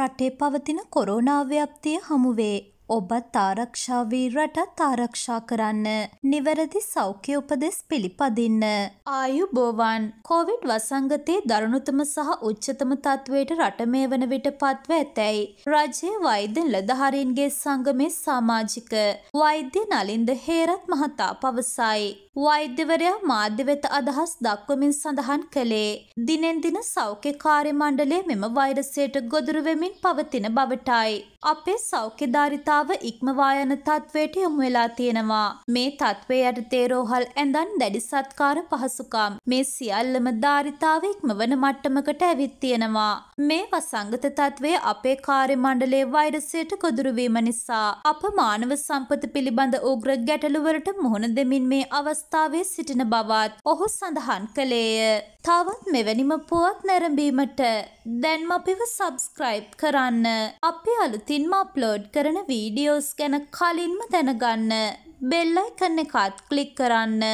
රටේ පවතින කොරෝනා ව්‍යාප්තිය හමුවේ. ඔබත් ආරක්ෂා වී රටත් ආරක්ෂා කරන්න. නිවැරදි සෞඛ්‍ය උපදෙස් පිළිපදින්න. ආයුබෝවන්. කොවිඩ් වසංගතයේ දරුණුතම සහ උච්චතම තත්වයට රට මේ වන විට පත්ව ඇතැයි රජයේ වෛද්‍ය නිලධාරීන්ගේ සංගමේ සමාජික වෛද්‍ය නලින්ද හේරත් මහතා පවසයි. වෛද්‍යවරයා මාධ්‍ය වෙත අදහස් දක්වමින් සඳහන් කළේ දිනෙන් දින සෞඛ්‍ය කාර්ය මණ්ඩලය මෙම වෛරසයට ගොදුරු වෙමින් පවතින බවටයි. අපේ සෞඛ්‍යධාරිතා ඉක්මවායන තත්වයට යොමු වෙලා තියෙනවා. මේ තත්වයේ යටතේ රෝහල් ඇඳන් දැඩි සත්කාර පහසුකම් මේ සියල්ලම ධාරිතාව ඉක්මවන මට්ටමකට ඇවිත් තියෙනවා. මේ වසංගත තත්වයේ අපේ කාර්ය මණ්ඩලයේ වෛරසයට ගොදුරු වීම නිසා අප මානව සම්පත පිළිබඳ උග්‍ර ගැටලු වලට මුහුණ දෙමින් මේ අවස්ථාවේ සිටින බවත් ඔහු සඳහන් කළේය. තවත් මෙවැනිම පුවත් නැරඹීමට දැන්ම අපිව සබ්ස්ක්‍රයිබ් කරන්න. අපි අලුතින්ම අප්ලෝඩ් කරන වීඩියෝස් ගැන කලින්ම දැනගන්න බෙල් අයිකන් එකත් ක්ලික් කරන්න.